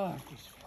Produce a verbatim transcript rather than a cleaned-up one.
Oh,